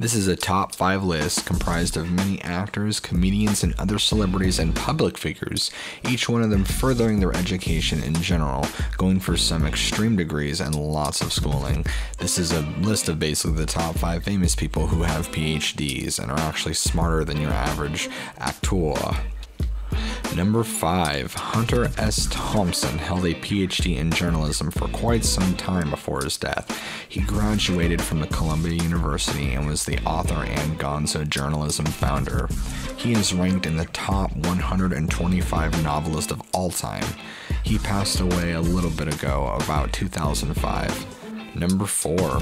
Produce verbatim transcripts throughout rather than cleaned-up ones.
This is a top five list comprised of many actors, comedians, and other celebrities and public figures, each one of them furthering their education in general, going for some extreme degrees and lots of schooling. This is a list of basically the top five famous people who have P H Ds and are actually smarter than your average actor. Number five, Hunter S. Thompson held a P H D in journalism for quite some time before his death. He graduated from the Columbia University and was the author and Gonzo journalism founder. He is ranked in the top one hundred twenty-five novelists of all time. He passed away a little bit ago, about two thousand five. Number four,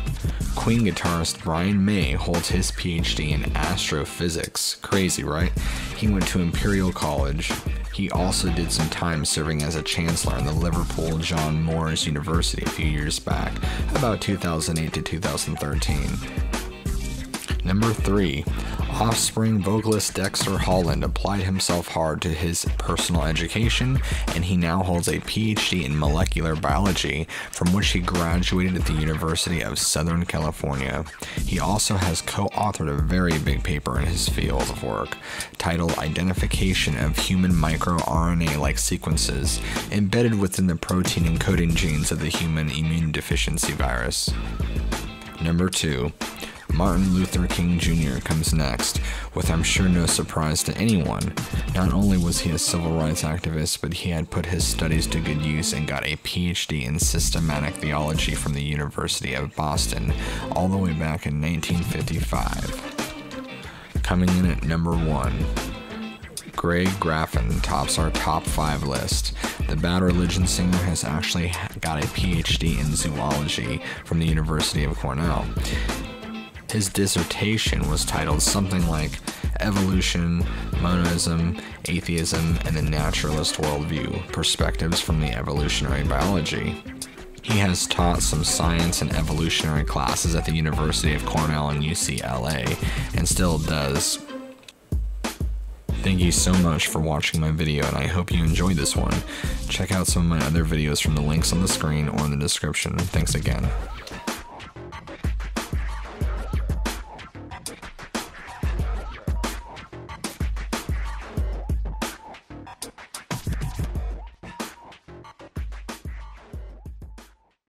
Queen guitarist Brian May holds his P H D in astrophysics. Crazy, right? He went to Imperial College. He also did some time serving as a chancellor in the Liverpool John Moores University a few years back, about two thousand eight to two thousand thirteen. Number three, Offspring vocalist Dexter Holland applied himself hard to his personal education, and he now holds a P H D in molecular biology, from which he graduated at the University of Southern California. He also has co-authored a very big paper in his field of work, titled Identification of Human MicroRNA-like Sequences Embedded Within the Protein Encoding Genes of the Human Immunodeficiency Virus. Number two. Martin Luther King Junior comes next, with I'm sure no surprise to anyone. Not only was he a civil rights activist, but he had put his studies to good use and got a P H D in systematic theology from the University of Boston, all the way back in nineteen fifty-five. Coming in at number one, Greg Graffin tops our top five list. The Bad Religion singer has actually got a P H D in zoology from the University of Cornell. His dissertation was titled something like Evolution, Monism, Atheism, and the Naturalist Worldview, Perspectives from the Evolutionary Biology. He has taught some science and evolutionary classes at the University of Cornell and U C L A, and still does. Thank you so much for watching my video, and I hope you enjoyed this one. Check out some of my other videos from the links on the screen or in the description. Thanks again.